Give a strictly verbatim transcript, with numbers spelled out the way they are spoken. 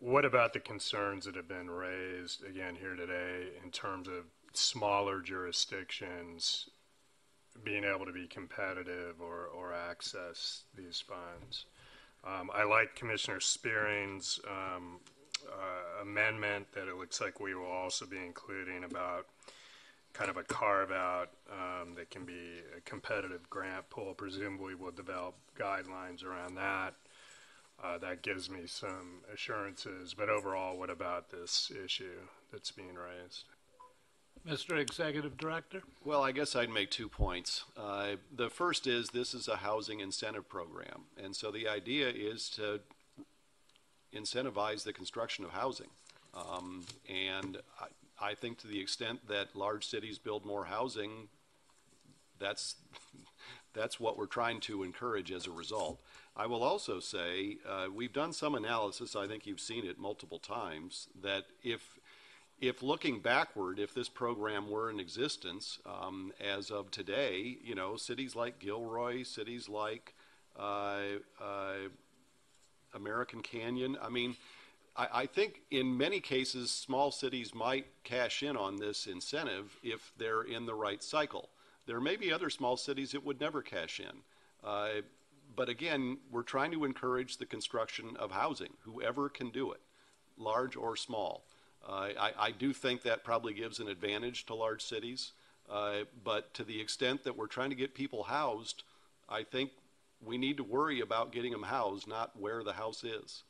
What about the concerns that have been raised again here today in terms of smaller jurisdictions being able to be competitive or, or access these funds? Um, I like Commissioner Spearing's um, uh, amendment that it looks like we will also be including about kind of a carve out um, that can be a competitive grant pool. Presumably we'll develop guidelines around that. Uh, that gives me some assurances, but overall, what about this issue that's being raised? Mister Executive Director? Well, I guess I'd make two points. Uh, the first is this is a housing incentive program, and so the idea is to incentivize the construction of housing. Um, and I, I think to the extent that large cities build more housing, that's, that's what we're trying to encourage as a result. I will also say uh, we've done some analysis, I think you've seen it multiple times, that if If looking backward, if this program were in existence um, as of today, you know, cities like Gilroy, cities like uh, uh, American Canyon, I mean, I, I think in many cases, small cities might cash in on this incentive if they're in the right cycle. There may be other small cities that would never cash in. Uh, but again, we're trying to encourage the construction of housing, whoever can do it, large or small. Uh, I, I do think that probably gives an advantage to large cities, uh, but to the extent that we're trying to get people housed, I think we need to worry about getting them housed, not where the house is.